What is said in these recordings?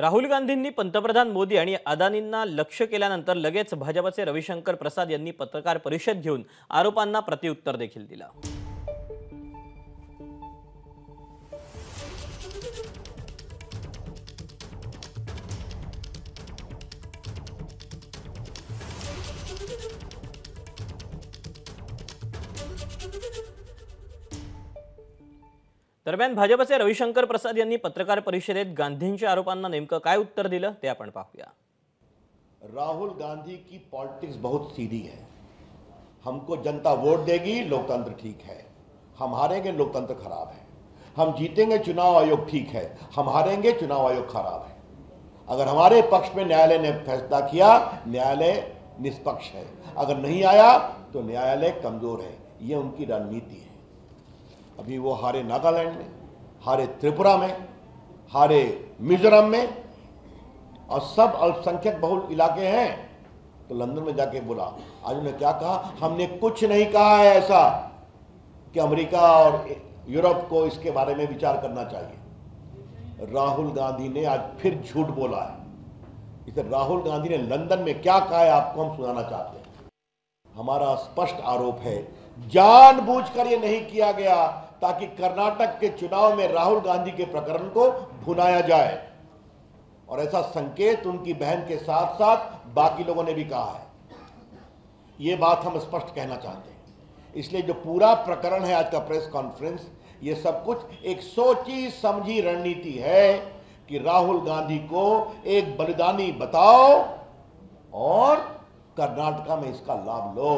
राहुल गांधींनी पंतप्रधान मोदी आणि अदानींना लक्ष्य केल्यानंतर लगेच भाजपाचे रविशंकर प्रसाद यांनी पत्रकार परिषद घेऊन आरोपांना प्रतिउत्तर देखील दिला। दरम्यान भाजपचे रविशंकर प्रसाद यांनी पत्रकार परिषदेत गांधींच्या आरोपांना नेमका काय उत्तर दिलं ते आपण पाहूया। राहुल गांधी की पॉलिटिक्स बहुत सीधी है, हमको जनता वोट देगी, लोकतंत्र ठीक है, हम हारेंगे लोकतंत्र खराब है, हम जीतेंगे चुनाव आयोग ठीक है, हम हारेंगे चुनाव आयोग खराब है। अगर हमारे पक्ष में न्यायालय ने फैसला किया, न्यायालय निष्पक्ष है, अगर नहीं आया तो न्यायालय कमजोर है, ये उनकी रणनीति है। अभी वो हारे नागालैंड में, हारे त्रिपुरा में, हारे मिजोरम में, और सब अल्पसंख्यक बहुल इलाके हैं। तो लंदन में जाके बोला, आज उन्होंने क्या कहा, हमने कुछ नहीं कहा है ऐसा कि अमेरिका और यूरोप को इसके बारे में विचार करना चाहिए। राहुल गांधी ने आज फिर झूठ बोला है। इसे राहुल गांधी ने लंदन में क्या कहा है आपको हम सुनाना चाहते हैं। हमारा स्पष्ट आरोप है, जानबूझकर ये नहीं किया गया ताकि कर्नाटक के चुनाव में राहुल गांधी के प्रकरण को भुनाया जाए, और ऐसा संकेत उनकी बहन के साथ साथ बाकी लोगों ने भी कहा है। ये बात हम स्पष्ट कहना चाहते हैं। इसलिए जो पूरा प्रकरण है, आज का प्रेस कॉन्फ्रेंस, ये सब कुछ एक सोची समझी रणनीति है कि राहुल गांधी को एक बलिदानी बताओ और कर्नाटका में इसका लाभ लो।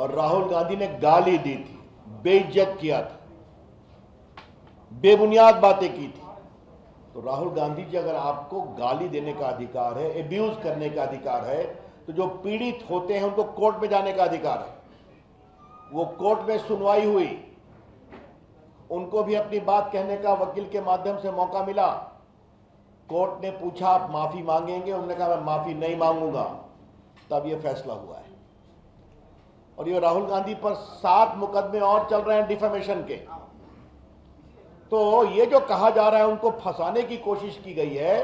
और राहुल गांधी ने गाली दी थी, बेइज्जत किया था, बेबुनियाद बातें की थी। तो राहुल गांधी जी, अगर आपको गाली देने का अधिकार है, एब्यूज करने का अधिकार है, तो जो पीड़ित होते हैं उनको कोर्ट में जाने का अधिकार है। वो कोर्ट में सुनवाई हुई, उनको भी अपनी बात कहने का वकील के माध्यम से मौका मिला। कोर्ट ने पूछा आप माफी मांगेंगे, उन्होंने कहा मैं माफी नहीं मांगूंगा। तब ये फैसला हुआ है। और ये राहुल गांधी पर 7 मुकदमे और चल रहे हैं डिफेमेशन के। तो ये जो कहा जा रहा है उनको फंसाने की कोशिश की गई है,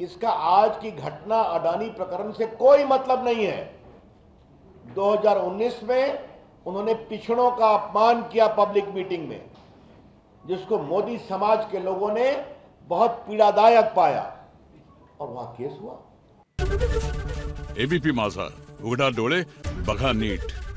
इसका आज की घटना अडानी प्रकरण से कोई मतलब नहीं है। 2019 में उन्होंने पिछड़ों का अपमान किया पब्लिक मीटिंग में, जिसको मोदी समाज के लोगों ने बहुत पीड़ादायक पाया, और वहां केस हुआ। ABP माझा, उघडा डोळे बघा नीट।